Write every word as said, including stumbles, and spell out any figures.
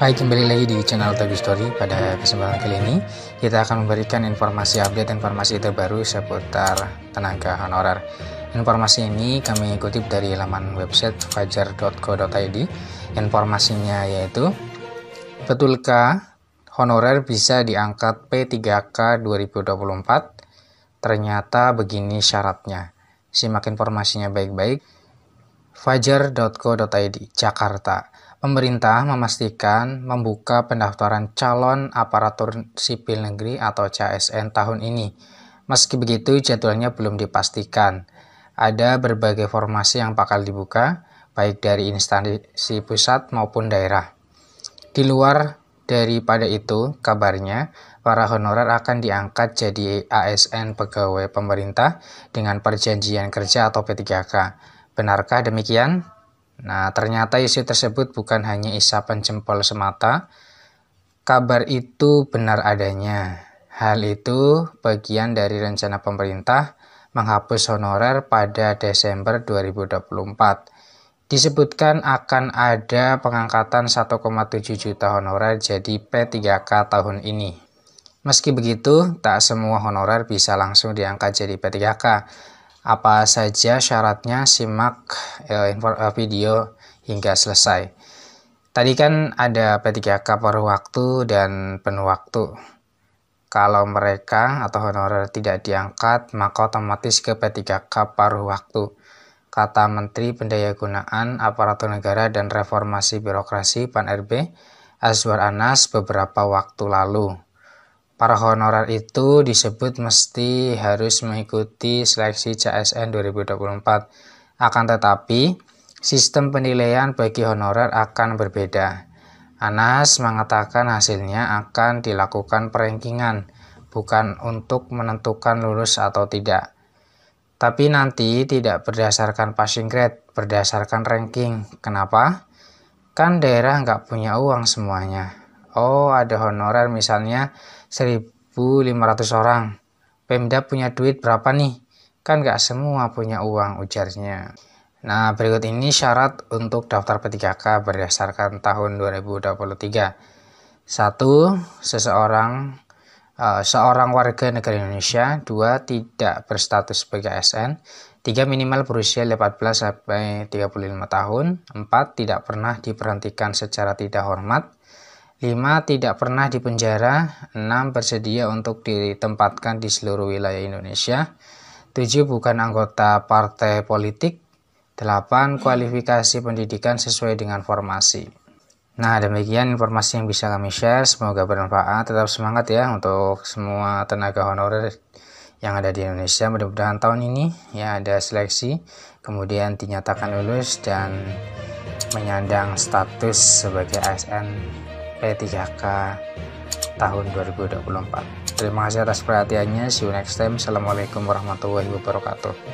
Hai, kembali lagi di channel Teguhistory. Pada kesempatan kali ini kita akan memberikan informasi update informasi terbaru seputar tenaga honorer. Informasi ini kami kutip dari laman website fajar dot co dot i d. Informasinya yaitu, betulkah honorer bisa diangkat P tiga K dua ribu dua puluh empat? Ternyata begini syaratnya. Simak informasinya baik-baik. fajar dot co dot i d Jakarta. Pemerintah memastikan membuka pendaftaran calon aparatur sipil negeri atau C A S N tahun ini. Meski begitu, jadwalnya belum dipastikan. Ada berbagai formasi yang bakal dibuka, baik dari instansi pusat maupun daerah. Di luar daripada itu, kabarnya para honorer akan diangkat jadi A S N pegawai pemerintah dengan perjanjian kerja atau P tiga K. Benarkah demikian? Nah, ternyata isu tersebut bukan hanya isapan jempol semata. Kabar itu benar adanya. Hal itu bagian dari rencana pemerintah menghapus honorer pada Desember dua ribu dua puluh empat. Disebutkan akan ada pengangkatan satu koma tujuh juta honorer jadi P tiga K tahun ini. Meski begitu, tak semua honorer bisa langsung diangkat jadi P tiga K. Apa saja syaratnya? Simak eh, video hingga selesai. Tadi kan ada P tiga K perwaktu dan penwaktu. Kalau mereka atau honorer tidak diangkat, maka otomatis ke P tiga K perwaktu. Kata Menteri Pendayagunaan Aparatur Negara dan Reformasi Birokrasi P A N R B Azwar Anas beberapa waktu lalu, para honorer itu disebut mesti harus mengikuti seleksi C A S N dua ribu dua puluh empat. Akan tetapi, sistem penilaian bagi honorer akan berbeda. Anas mengatakan hasilnya akan dilakukan perankingan, bukan untuk menentukan lulus atau tidak. Tapi nanti tidak berdasarkan passing grade, berdasarkan ranking. Kenapa? Kan daerah nggak punya uang semuanya. Oh, ada honorer misalnya seribu lima ratus orang. Pemda punya duit berapa nih? Kan gak semua punya uang, ujarnya. Nah, berikut ini syarat untuk daftar P tiga K berdasarkan tahun dua ribu dua puluh tiga. Satu, seseorang uh, seorang warga negara Indonesia. Dua, tidak berstatus sebagai A S N. Tiga, minimal berusia delapan belas sampai tiga puluh lima tahun. Empat, tidak pernah diberhentikan secara tidak hormat. Lima, tidak pernah dipenjara. Enam, bersedia untuk ditempatkan di seluruh wilayah Indonesia. Tujuh, bukan anggota partai politik. Delapan, kualifikasi pendidikan sesuai dengan formasi. Nah, demikian informasi yang bisa kami share. Semoga bermanfaat. Tetap semangat ya untuk semua tenaga honorer yang ada di Indonesia. Mudah-mudahan tahun ini ya ada seleksi, kemudian dinyatakan lulus dan menyandang status sebagai A S N P tiga K tahun dua ribu dua puluh empat. Terima kasih atas perhatiannya. See you next time. Assalamualaikum warahmatullahi wabarakatuh.